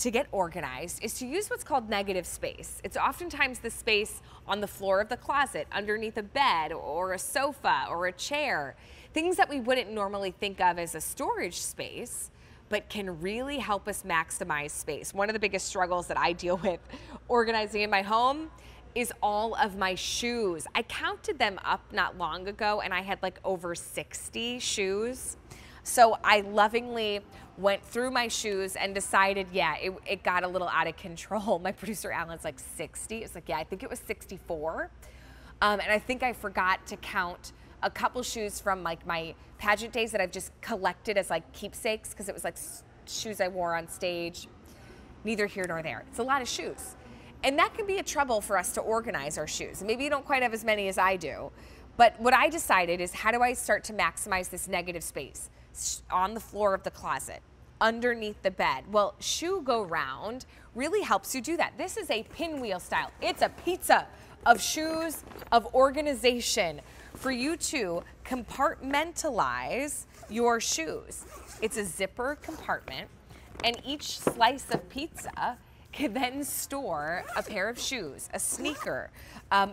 to get organized is to use what's called negative space. It's oftentimes the space on the floor of the closet, underneath a bed or a sofa or a chair, things that we wouldn't normally think of as a storage space, but can really help us maximize space. One of the biggest struggles that I deal with organizing in my home is all of my shoes. I counted them up not long ago and I had like over 60 shoes. So I lovingly went through my shoes and decided, yeah, it got a little out of control. My producer Alan's like 60. It's like, yeah, I think it was 64. And I think I forgot to count a couple shoes from like my pageant days that I've just collected as like keepsakes because it was like shoes I wore on stage. Neither here nor there. It's a lot of shoes. And that can be a trouble for us to organize our shoes. Maybe you don't quite have as many as I do. But what I decided is, how do I start to maximize this negative space? On the floor of the closet, underneath the bed. Well, Shoe-Go-Round really helps you do that. This is a pinwheel style. It's a pizza of shoes, of organization for you to compartmentalize your shoes. It's a zipper compartment, and each slice of pizza can then store a pair of shoes, a sneaker.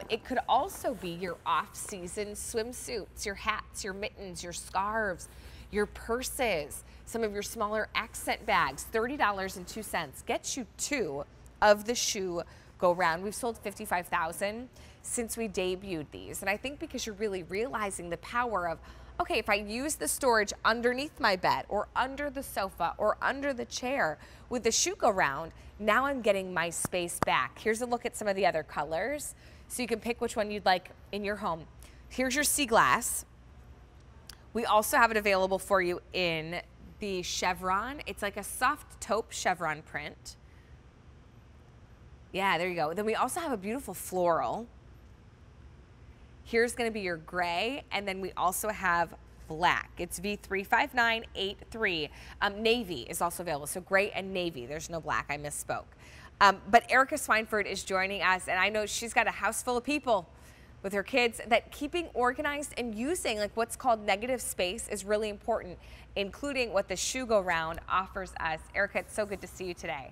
It could also be your off-season swimsuits, your hats, your mittens, your scarves, your purses, some of your smaller accent bags. $30.02 gets you two of the Shoe-Go-Round. We've sold 55,000 since we debuted these. And I think because you're really realizing the power of, okay, if I use the storage underneath my bed or under the sofa or under the chair with the Shoe-Go-Round, now I'm getting my space back. Here's a look at some of the other colors so you can pick which one you'd like in your home. Here's your sea glass. We also have it available for you in the chevron. It's like a soft taupe chevron print. Yeah, there you go. Then we also have a beautiful floral. Here's going to be your gray, and then we also have black. It's V35983. Navy is also available, so gray and navy. There's no black. I misspoke. But Erica Schweinfurt is joining us, and I know she's got a house full of people with her kids, that keeping organized and using like what's called negative space is really important, including what the Shoe-Go-Round offers us. Erica, it's so good to see you today.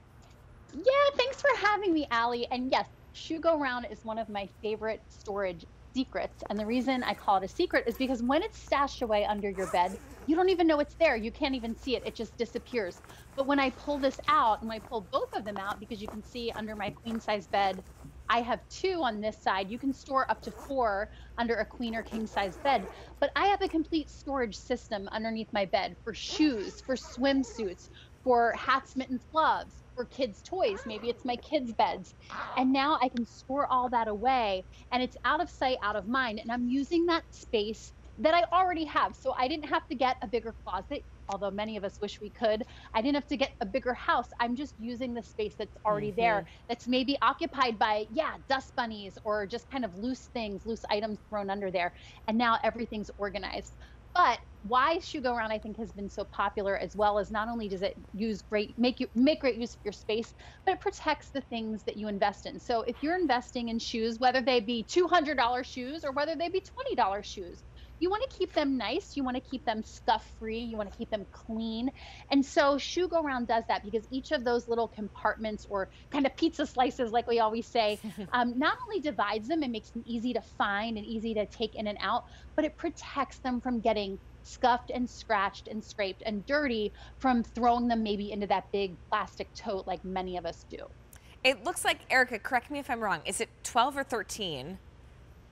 Yeah, thanks for having me, Allie. And yes, Shoe-Go-Round is one of my favorite storage secrets. And the reason I call it a secret is because when it's stashed away under your bed, you don't even know it's there. You can't even see it. It just disappears. But when I pull this out, and I pull both of them out, because you can see under my queen size bed, I have two on this side. You can store up to four under a queen or king size bed, but I have a complete storage system underneath my bed for shoes, for swimsuits, for hats, mittens, gloves, for kids' toys. Maybe it's my kids' beds. And now I can store all that away, and it's out of sight, out of mind. And I'm using that space that I already have. So I didn't have to get a bigger closet, although many of us wish we could. I didn't have to get a bigger house. I'm just using the space that's already there, that's maybe occupied by, yeah, dust bunnies or just kind of loose things, loose items thrown under there. And now everything's organized. But why Shoe-Go-Round, I think, has been so popular as well is not only does it make great use of your space, but it protects the things that you invest in. So if you're investing in shoes, whether they be $200 shoes or whether they be $20 shoes, you want to keep them nice. You want to keep them scuff-free. You want to keep them clean. And so Shoe-Go-Round does that because each of those little compartments or kind of pizza slices, like we always say, not only divides them and makes them easy to find and easy to take in and out, but it protects them from getting scuffed and scratched and scraped and dirty from throwing them maybe into that big plastic tote like many of us do. It looks like, Erica, correct me if I'm wrong, is it 12 or 13?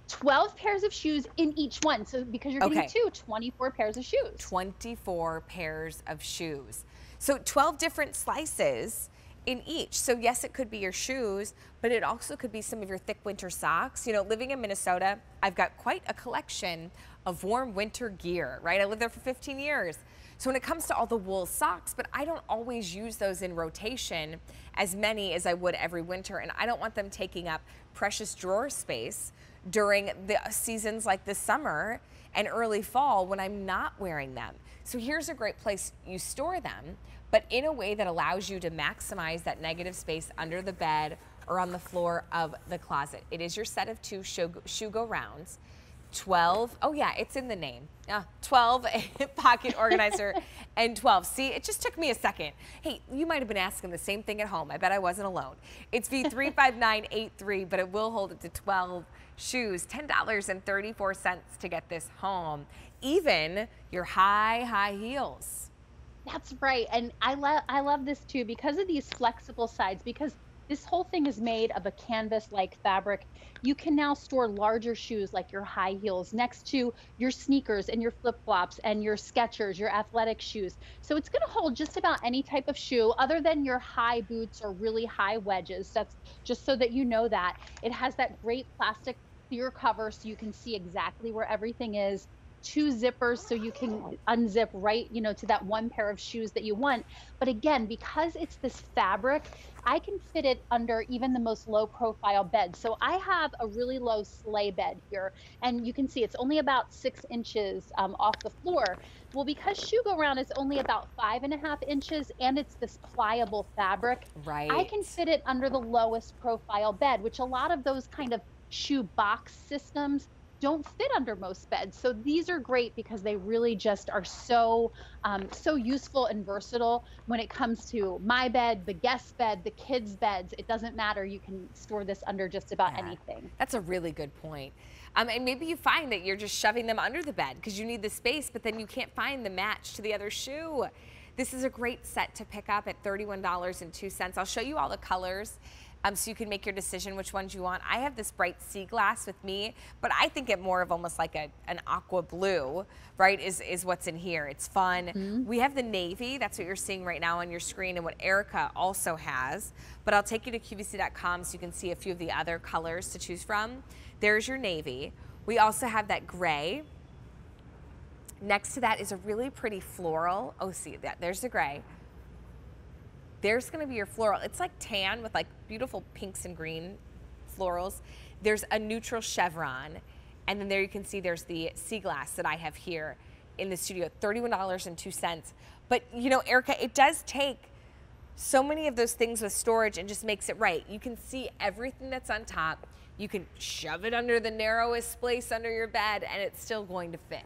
12 pairs of shoes in each one. So because you're getting two, 24 pairs of shoes. 24 pairs of shoes. So 12 different slices in each. So yes, it could be your shoes, but it also could be some of your thick winter socks. You know, living in Minnesota, I've got quite a collection of warm winter gear, right? I lived there for 15 years. So when it comes to all the wool socks, but I don't always use those in rotation as many as I would every winter. And I don't want them taking up precious drawer space during the seasons like the summer and early fall when I'm not wearing them. So here's a great place you store them, but in a way that allows you to maximize that negative space under the bed or on the floor of the closet. It is your set of two Shoe-Go-Rounds. 12. Oh yeah, it's in the name. 12 pocket organizer and 12. See, it just took me a second. Hey, you might have been asking the same thing at home. I bet I wasn't alone. It's V35983, but it will hold it to 12 shoes. $10.34 to get this home. Even your high heels. That's right. And I love this too because of these flexible sides, because this whole thing is made of a canvas-like fabric. You can now store larger shoes like your high heels next to your sneakers and your flip-flops and your Skechers, your athletic shoes. So it's going to hold just about any type of shoe other than your high boots or really high wedges. That's just so that you know that. It has that great plastic clear cover so you can see exactly where everything is. Two zippers so you can unzip right, you know, to that one pair of shoes that you want. But again, because it's this fabric, I can fit it under even the most low profile bed. So I have a really low sleigh bed here, and you can see it's only about 6 inches off the floor. Well, because Shoe-Go-Round is only about 5.5 inches and it's this pliable fabric, right, I can fit it under the lowest profile bed, which a lot of those kind of shoe box systems don't fit under most beds. So these are great because they really just are so useful and versatile when it comes to my bed, the guest bed, the kids' beds. It doesn't matter. You can store this under just about anything. That's a really good point. And maybe you find that you're just shoving them under the bed because you need the space, but then you can't find the match to the other shoe. This is a great set to pick up at $31.02. I'll show you all the colors. So you can make your decision which ones you want. I have this bright sea glass with me, but I think it more of almost like an aqua blue, right, is what's in here. It's fun. Mm-hmm. We have the navy. That's what you're seeing right now on your screen and what Erica also has. But I'll take you to QVC.com so you can see a few of the other colors to choose from. There's your navy. We also have that gray. Next to that is a really pretty floral. Oh, see that? There's the gray. There's going to be your floral. It's like tan with like beautiful pinks and green florals. There's a neutral chevron. And then there you can see there's the sea glass that I have here in the studio, $31.02. But you know, Erica, it does take so many of those things with storage and just makes it right. You can see everything that's on top. You can shove it under the narrowest place under your bed and it's still going to fit.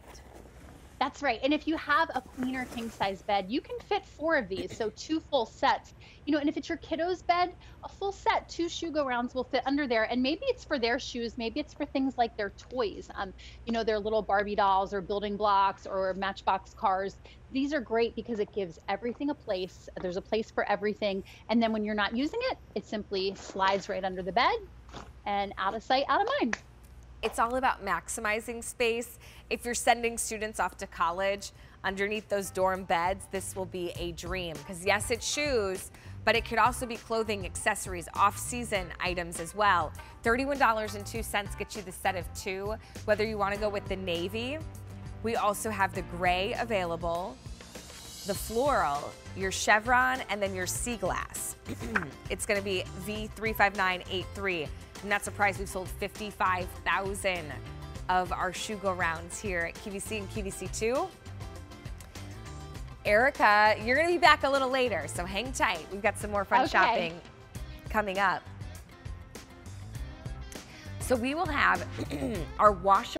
That's right. And if you have a queen or king size bed, you can fit 4 of these, so 2 full sets. You know, and if it's your kiddo's bed, a full set, 2 Shoe-Go-Rounds will fit under there. And maybe it's for their shoes. Maybe it's for things like their toys, you know, their little Barbie dolls or building blocks or Matchbox cars. These are great because it gives everything a place. There's a place for everything. And then when you're not using it, it simply slides right under the bed and out of sight, out of mind. It's all about maximizing space. If you're sending students off to college, underneath those dorm beds, this will be a dream. Because yes, it's shoes, but it could also be clothing, accessories, off-season items as well. $31.02 gets you the set of 2. Whether you want to go with the navy, we also have the gray available, the floral, your chevron, and then your sea glass. It's going to be V35983. I'm not surprised we've sold 55,000 of our Shoe-Go-Rounds here at QVC and QVC2. Erica, you're going to be back a little later, so hang tight. We've got some more fun shopping coming up. So we will have our wash